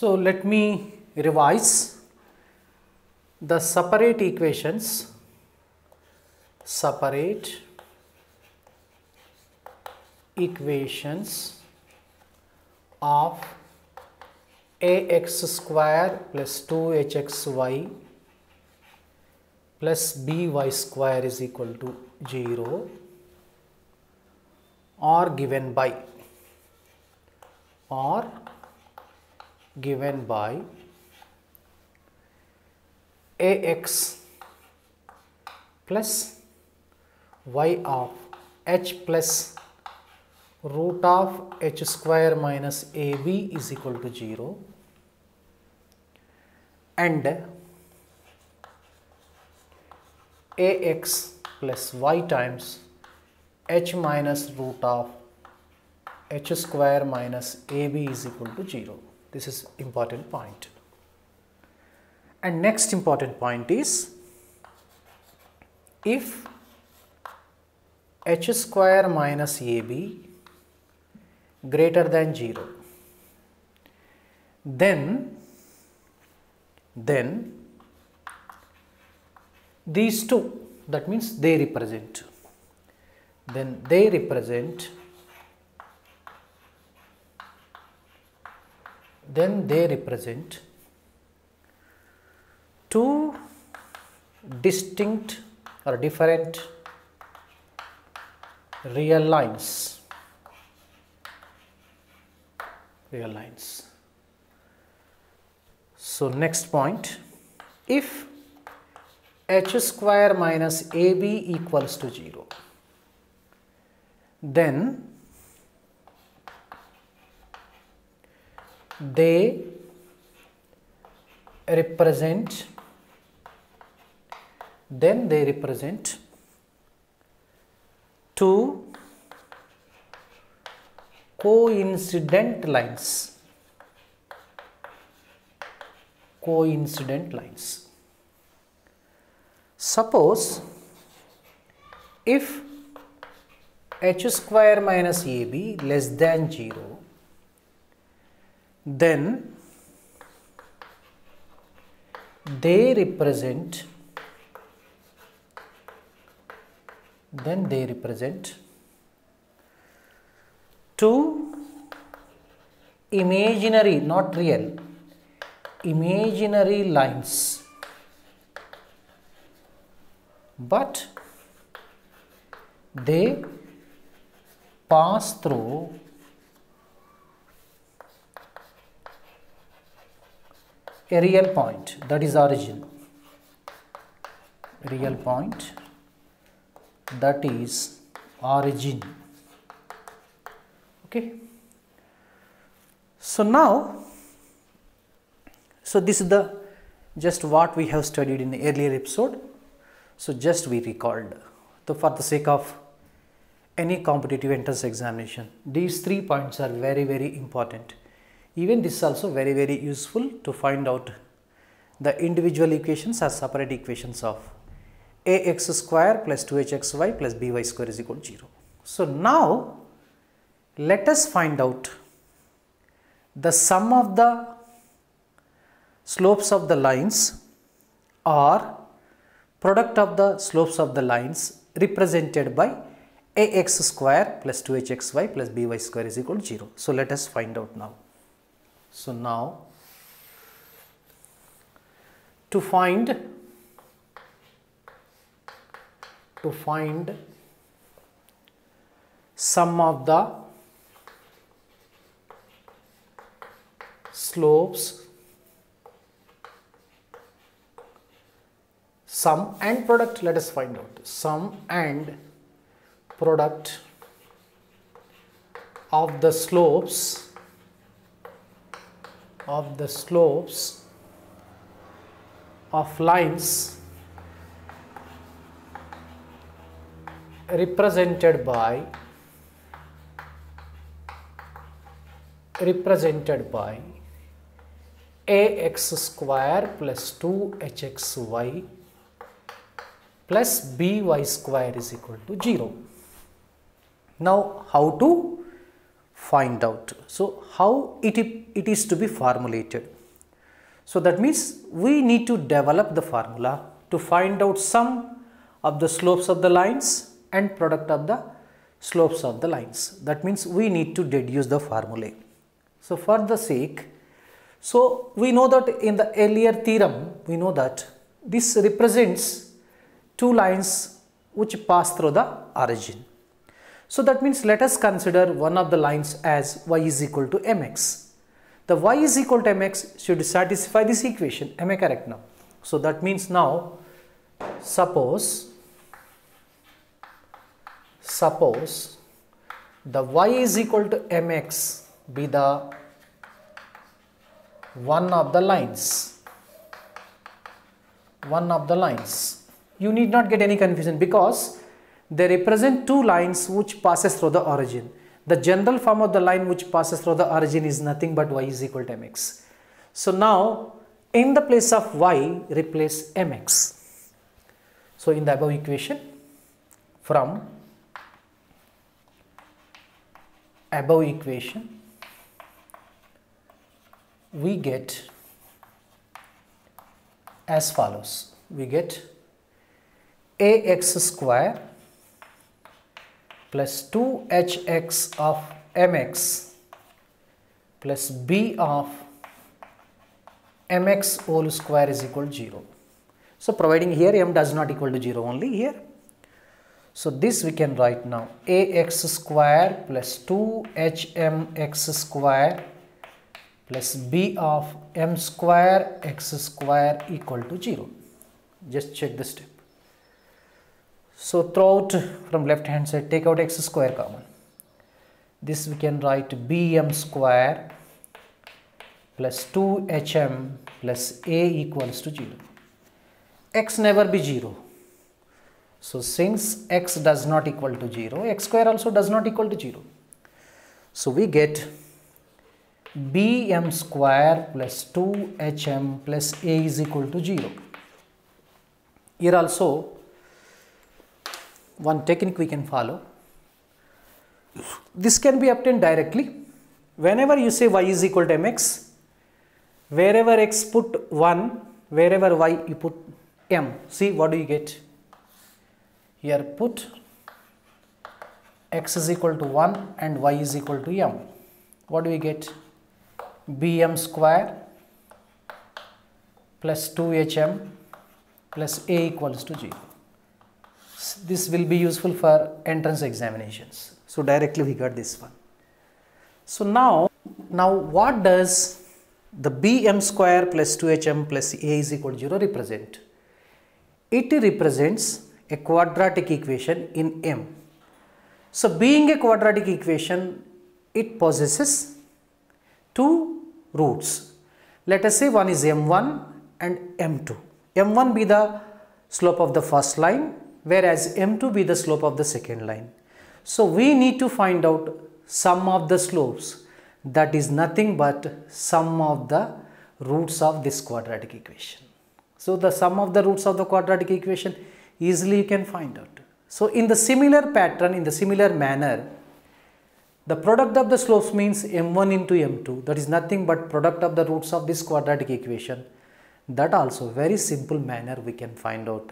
So let me revise the separate equations. Separate equations of ax square plus 2hxy plus by square is equal to 0 are given by ax plus y of h plus root of h square minus ab is equal to 0 and ax plus y times h minus root of h square minus ab is equal to 0. This is important point. And next important point is, if h square minus ab greater than 0, then these two, that means they represent two distinct or different real lines. So next point, if h square minus ab equals to 0, then they represent two coincident lines. Suppose if h square minus ab less than 0, then they represent two imaginary, not real, imaginary lines, but they pass through a real point, that is origin. Real point, that is origin. Okay. So now, this is the just what we have studied in the earlier episode. So just we recalled. So for the sake of any competitive entrance examination, these 3 points are very, very important. Even this is also very, very useful to find out the individual equations as separate equations of ax square plus 2hxy plus by square is equal to 0. So now, let us find out the sum of the slopes of the lines or product of the slopes of the lines represented by ax square plus 2hxy plus by square is equal to 0. So, let us find out now. So, now to find sum of the slopes, sum and product, let us find out sum and product of the slopes of lines represented by ax square plus 2hxy plus by square is equal to 0. Now, how to find out. So how it is to be formulated. So that means we need to develop the formula to find out sum of the slopes of the lines and product of the slopes of the lines. That means we need to deduce the formulae. So for the sake, so we know that in the earlier theorem, we know that this represents two lines which pass through the origin. So that means let us consider one of the lines as y is equal to mx. The y is equal to mx should satisfy this equation. Am I correct now? So that means now suppose the y is equal to mx be the one of the lines. You need not get any confusion because they represent two lines which passes through the origin. The general form of the line which passes through the origin is nothing but y is equal to mx. So now in the place of y, replace mx. So in the above equation, from above equation, we get as follows. We get ax square plus 2hx of mx plus b of mx whole square is equal to 0. So providing here m does not equal to 0 only here. So this we can write now ax square plus 2hmx square plus b of m square x square equal to 0. Just check the step. So throughout from left hand side, take out x square common. This we can write bm square plus 2hm plus a equals to 0. X never be 0. So since x does not equal to 0, x square also does not equal to 0. So we get bm square plus 2hm plus a is equal to 0. Here also one technique we can follow. This can be obtained directly. Whenever you say y is equal to mx, wherever x put 1, wherever y you put m. See what do you get? Here put x is equal to 1 and y is equal to m. What do we get? Bm square plus 2hm plus a equals to 0. This will be useful for entrance examinations. So directly we got this one. So now what does the bm square plus 2hm plus a is equal to 0 represent? It represents a quadratic equation in M. So being a quadratic equation, it possesses two roots. Let us say one is m1 and m2. m1 be the slope of the first line, whereas m2 be the slope of the second line. So we need to find out sum of the slopes, that is nothing but sum of the roots of this quadratic equation. So the sum of the roots of the quadratic equation easily you can find out. So in the similar pattern, in the similar manner, the product of the slopes means m1 into m2, that is nothing but product of the roots of this quadratic equation. That also very simple manner we can find out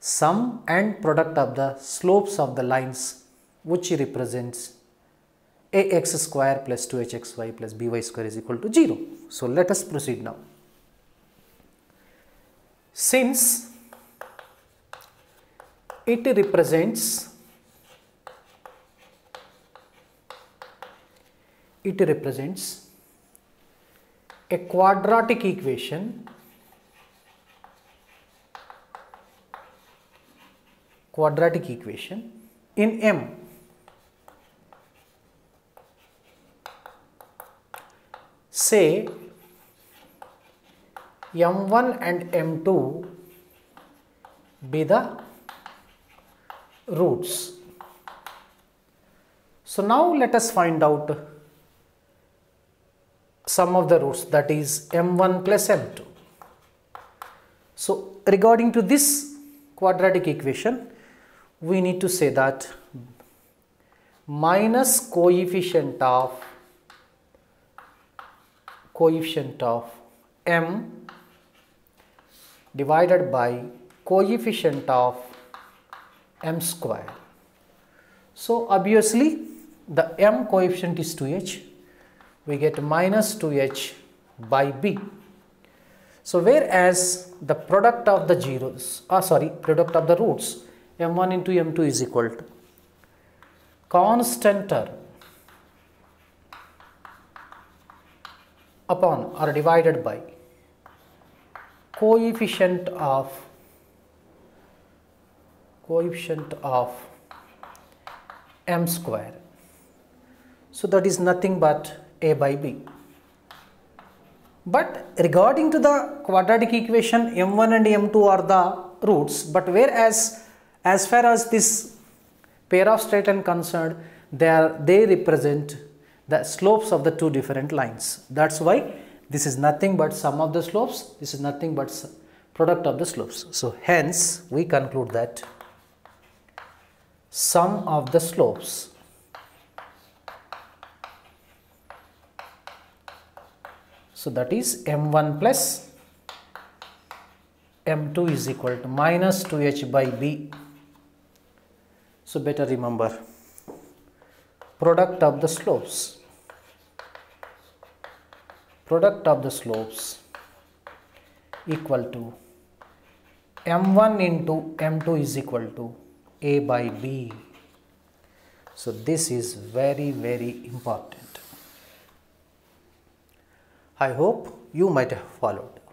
sum and product of the slopes of the lines which represents ax square plus 2hxy plus by square is equal to 0. So let us proceed now. Since it represents a quadratic equation, in M, say M1 and M2 be the roots. So now let us find out sum of the roots, that is M1 plus M2. So regarding to this quadratic equation, we need to say that minus coefficient of m divided by coefficient of m square. So obviously the m coefficient is 2h, we get minus 2h by b. So whereas the product of the zeros, product of the roots m1 into m2 is equal to constant term upon or divided by coefficient of m square. So that is nothing but a by b. But regarding to the quadratic equation, m1 and m2 are the roots, but whereas as far as this pair of straight line concerned, they represent the slopes of the two different lines. That's why this is nothing but sum of the slopes, this is nothing but product of the slopes. So hence we conclude that sum of the slopes . So that is m1 plus m2 is equal to minus 2h by b. So better remember product of the slopes equal to m1 into m2 is equal to a by b. So this is very, very important. I hope you might have followed.